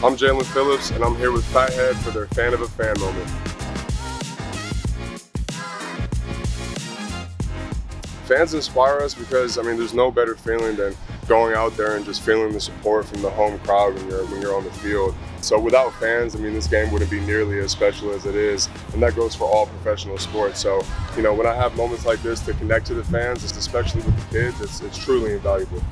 I'm Jaelan Phillips, and I'm here with Fathead for their Fan of a Fan moment. Fans inspire us because, there's no better feeling than going out there and just feeling the support from the home crowd when you're on the field. So without fans, this game wouldn't be nearly as special as it is, and that goes for all professional sports. So, when I have moments like this to connect to the fans, especially with the kids, it's truly invaluable.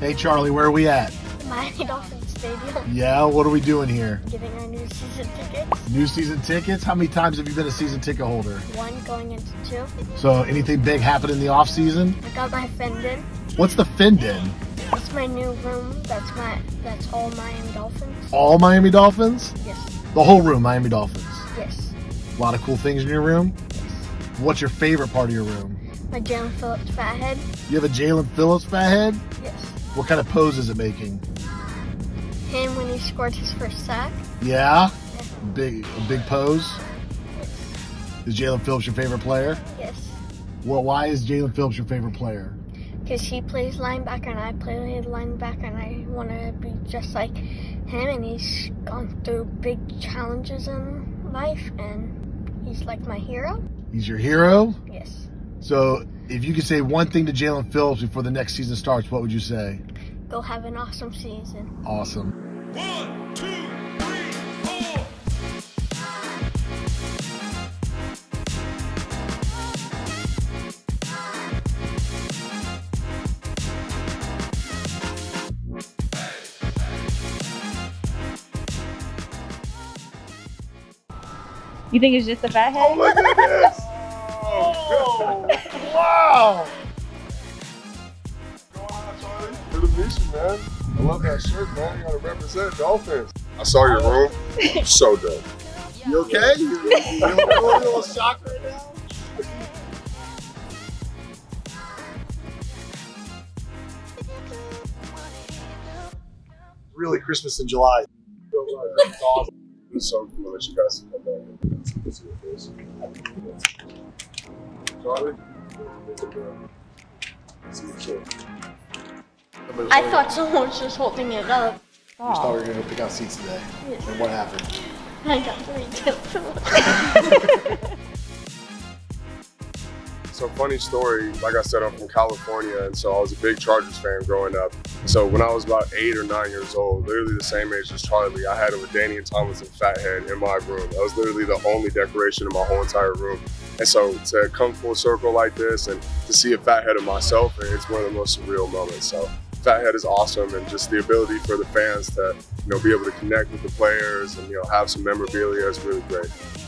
Hey Charlie, where are we at? Miami Dolphins Stadium. Yeah, what are we doing here? Giving our new season tickets. New season tickets? How many times have you been a season ticket holder? One, going into two. So anything big happened in the off season? I got my Fin Den. What's the Fin Den? It's my new room. That's all Miami Dolphins. All Miami Dolphins? Yes. The whole room, Miami Dolphins? Yes. A lot of cool things in your room? Yes. What's your favorite part of your room? My Jaelan Phillips Fathead. You have a Jaelan Phillips Fathead? Yes. What kind of pose is it making? Him when he scored his first sack. Yeah? Big pose? Yes. Is Jaelan Phillips your favorite player? Yes. Well, why is Jaelan Phillips your favorite player? Because he plays linebacker and I play linebacker and I want to be just like him, and he's gone through big challenges in life and he's like my hero. He's your hero? Yes. So, if you could say one thing to Jaelan Phillips before the next season starts, what would you say? Go have an awesome season. Awesome. 1, 2, 3, 4. You think it's just a fathead? Oh my goodness! Oh, wow! Mission, man. I love that shirt, man. You gotta represent Dolphins. I saw your room. So dope. You okay? You a little shocked right now? Really, Christmas in July. It's awesome. It's so cool that you guys come back. Let's see what it is. Charlie? Let's see what it is. I thought someone was just holding it up. Oh. We thought we were going to pick out seats today. Yes. And what happened? I got 3 tips. So, funny story, like I said, I'm from California, and so I was a big Chargers fan growing up. So when I was about 8 or 9 years old, literally the same age as Charlie, I had it with Danny Thomas and Fathead in my room. That was literally the only decoration in my whole entire room. And so to come full circle like this and to see a Fathead of myself, it's one of the most surreal moments. So Fathead is awesome, and just the ability for the fans to be able to connect with the players and have some memorabilia is really great.